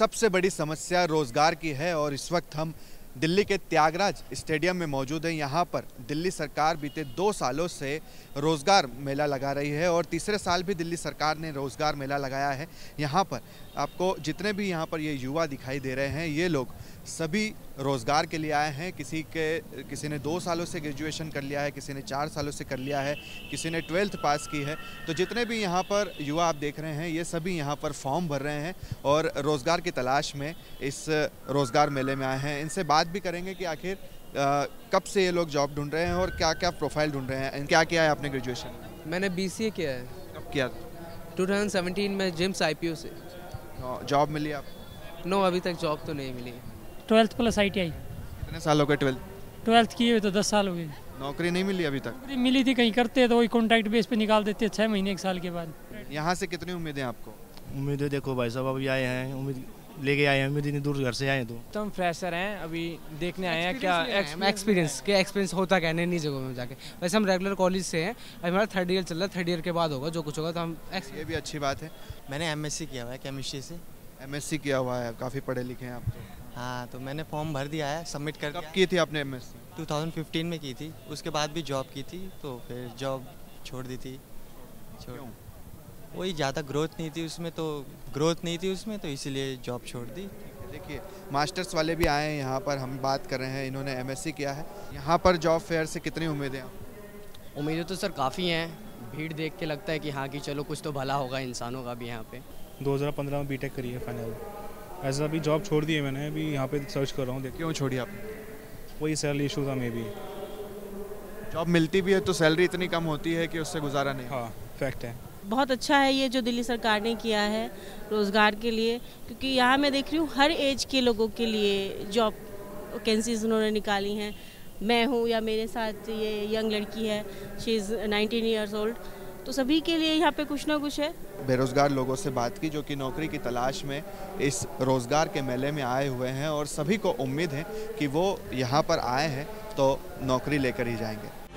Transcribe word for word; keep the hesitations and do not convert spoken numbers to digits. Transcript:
सबसे बड़ी समस्या रोजगार की है और इस वक्त हम दिल्ली के त्यागराज स्टेडियम में मौजूद हैं। यहाँ पर दिल्ली सरकार बीते दो सालों से रोज़गार मेला लगा रही है और तीसरे साल भी दिल्ली सरकार ने रोज़गार मेला लगाया है। यहाँ पर आपको जितने भी यहाँ पर ये युवा दिखाई दे रहे हैं, ये लोग सभी रोज़गार के लिए आए हैं। किसी के किसी ने दो सालों से ग्रेजुएशन कर लिया है, किसी ने चार सालों से कर लिया है, किसी ने ट्वेल्थ पास की है। तो जितने भी यहाँ पर युवा आप देख रहे हैं, ये सभी यहाँ पर फॉर्म भर रहे हैं और रोज़गार की तलाश में इस रोज़गार मेले में आए हैं। इनसे बात भी करेंगे कि आखिर कब से ये लोग जॉब ढूंढ रहे हैं और क्या क्या प्रोफाइल ढूंढ रहे हैं। क्या किया है आपने ग्रेजुएशन? मैंने बीसीए किया है। कब किया? दो हज़ार सत्रह में जिम्स आईपीओ से। जॉब मिली आप? नो, अभी तक जॉब तो नहीं मिली। Twelfth plus ITI. कितने साल हो गए ट्वेल्थ ट्वेल्थ किए हुए? तो दस साल हो गए। नौकरी नहीं मिली अभी तक? नौकरी मिली थी कहीं करते तो वही कॉन्ट्रैक्ट बेस पे निकाल देते छः महीने एक साल के बाद। यहाँ से कितनी उम्मीदें आपको? उम्मीदें देखो भाई साहब, अभी आए हैं, उम्मीद लेके आए हैं, उम्मीद इतनी दूर घर से आए तो। तो हम फ्रेशर हैं, अभी देखने आए हैं क्या एक्सपीरियंस क्या एक्सपीरियंस होता क्या नई नई जगहों में जाके। वैसे हम रेगुलर कॉलेज से हैं, अभी हमारा थर्ड ईयर चल रहा है, थर्ड ईयर के बाद होगा जो कुछ होगा। तो हम ये भी अच्छी बात है। मैंने एमएससी किया हुआ है केमिस्ट्री से। एमएससी किया हुआ है, काफ़ी पढ़े लिखे हैं आप? हाँ, तो मैंने फॉर्म भर दिया है, सबमिट कर। कब की थी आपने एमएससी? दो हज़ार पंद्रह में की थी, उसके बाद भी जॉब की थी, तो फिर जॉब छोड़ दी थी। छोड़ वही ज़्यादा ग्रोथ नहीं थी उसमें तो ग्रोथ नहीं थी उसमें तो इसीलिए जॉब छोड़ दी। देखिए मास्टर्स वाले भी आए हैं यहाँ पर, हम बात कर रहे हैं, इन्होंने एमएससी किया है। यहाँ पर जॉब फेयर से कितनी उम्मीदें? उम्मीदें तो सर काफ़ी हैं, भीड़ देख के लगता है कि हाँ कि चलो कुछ तो भला होगा इंसानों का भी। यहाँ पे दो हज़ार पंद्रह में बीटेक करी है फाइनल। ऐसा भी जॉब छोड़ दी है मैंने, अभी यहाँ पे सर्च कर रहा हूँ। क्यों छोड़ी आपने? वही सैलरी इशू था। मे भी जॉब मिलती भी है तो सैलरी इतनी कम होती है कि उससे गुजारा नहीं। हाँ, फैक्ट है। बहुत अच्छा है ये जो दिल्ली सरकार ने किया है रोज़गार के लिए, क्योंकि यहाँ मैं देख रही हूँ हर एज के लोगों के लिए जॉब वैकेंसीज उन्होंने निकाली हैं। मैं हूँ या मेरे साथ ये यंग लड़की है, she is nineteen years old, तो सभी के लिए यहाँ पे कुछ ना कुछ है। बेरोजगार लोगों से बात की जो कि नौकरी की तलाश में इस रोज़गार के मेले में आए हुए हैं और सभी को उम्मीद है कि वो यहाँ पर आए हैं तो नौकरी लेकर ही जाएंगे।